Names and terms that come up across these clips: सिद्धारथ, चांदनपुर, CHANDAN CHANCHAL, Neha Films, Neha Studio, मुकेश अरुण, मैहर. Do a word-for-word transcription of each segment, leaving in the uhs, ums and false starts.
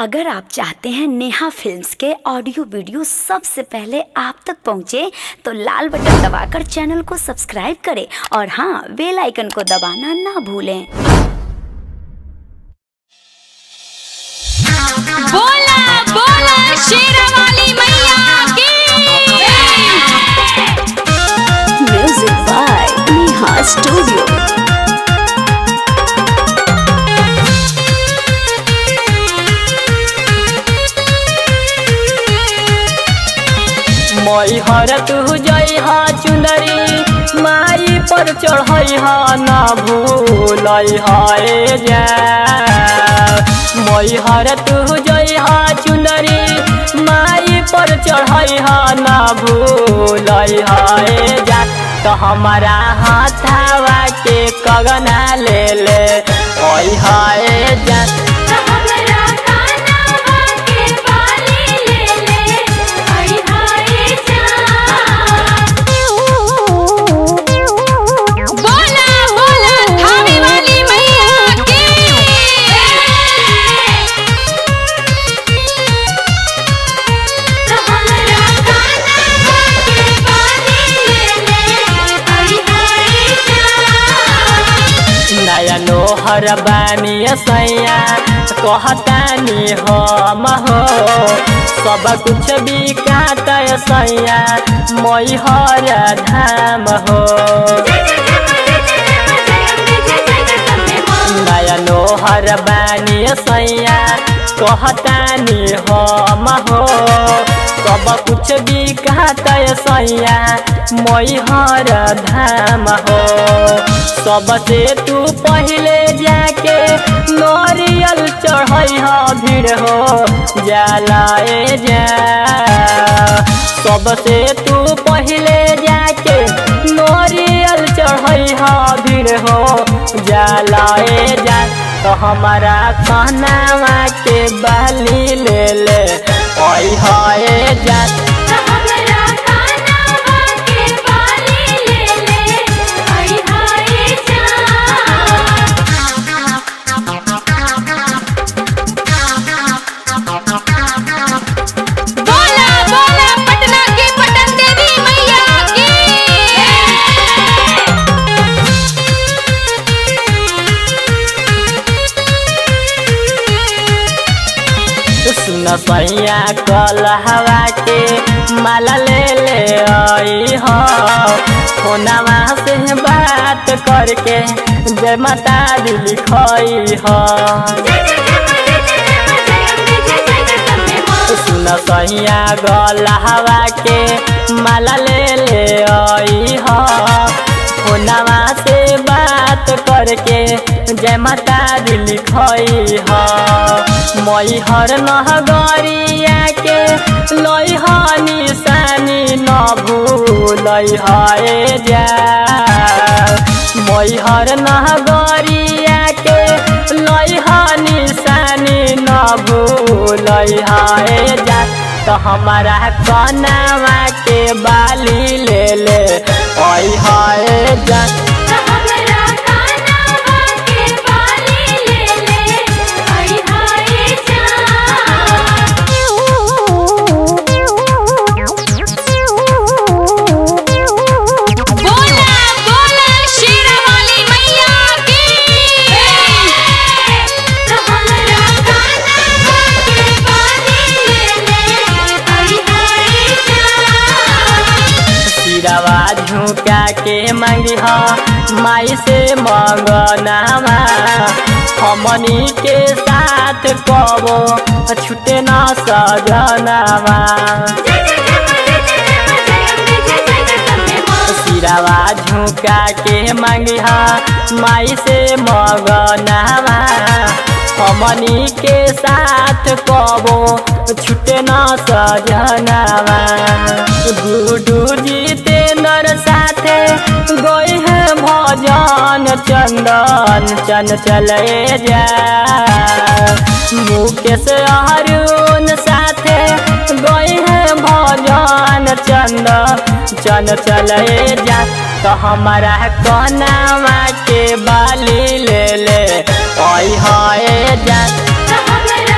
अगर आप चाहते हैं नेहा फिल्म्स के ऑडियो वीडियो सबसे पहले आप तक पहुंचे तो लाल बटन दबाकर चैनल को सब्सक्राइब करें और हाँ, बेल आइकन को दबाना ना भूलें। बोला बोला शेरा वाली मैया की। Music by Neha studio. हर तू जय हा चुनरी माई पर चढ़ई हा ना भूल हाय जा मई हर तू जय हा चुनरी माई पर चढ़ई हा ना भूल हाय जा तो हमारा हाथवा के कगना ले ले ओई हाय जा नोहर बानी सैया कहतानी हम हो सब कुछ बिकात सैया मैहर धाम हो नया नोहर बानी सैया कहतानी हम हो सब कुछ बिकात सैया मैहर धाम हो सबसे तू पहले जाके नरियल चढ़ई हा भीड़ हो जलाए जा सबसे तू पहले जाके नरियल चढ़ई हा भीड़ हो जलाए जा तो हमारा खाना के बाली ले ले ओई हाय जा सैया कलहवा के माला ले ले आई हो फोनवा से बात करके जय माता दी लिखई हो सुन सैया गलहवा के माला ले ले आई हो फोनवा से बात करके जय माता दी लिखई हो मैहर नहगरिया के लइहा निशानी न भूलई हाय जा मैहर नहगरिया के लइहा निशानी न भूलई हाय जा तो हमारा कनवा के बाली ले ले ओई हाय जा झुका के मंगीहा माई से मंगनावा हमनी के साथ कबो छुटे ना सजनावा सिरावा झुका के मंगीहा माई से मंगनावा हमनी के साथ कबो छुटे ना सजनावा गुडू जीते नर साथे गए हैं भजन चंदन चन चले जा मुकेश अरुण साथे गए हैं भजन चंदन चन चले जा तो हमारा कनवा के बाली ले ले ओई हाय जा तो हमारा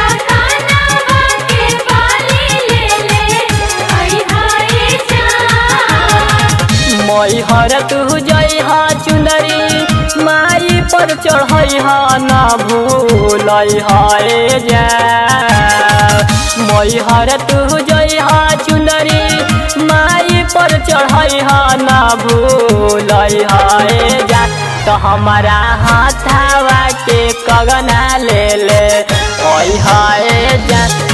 करत हु जइहा चुनरी माई पर चढ़इहा ना भूलइहा ए जान। मैहर तू जइहा चुनरी माई पर चढ़इहा ना भूलइहा ए जान। तो हमारा हाथवा के कगना ले ले ओइ हाय जान।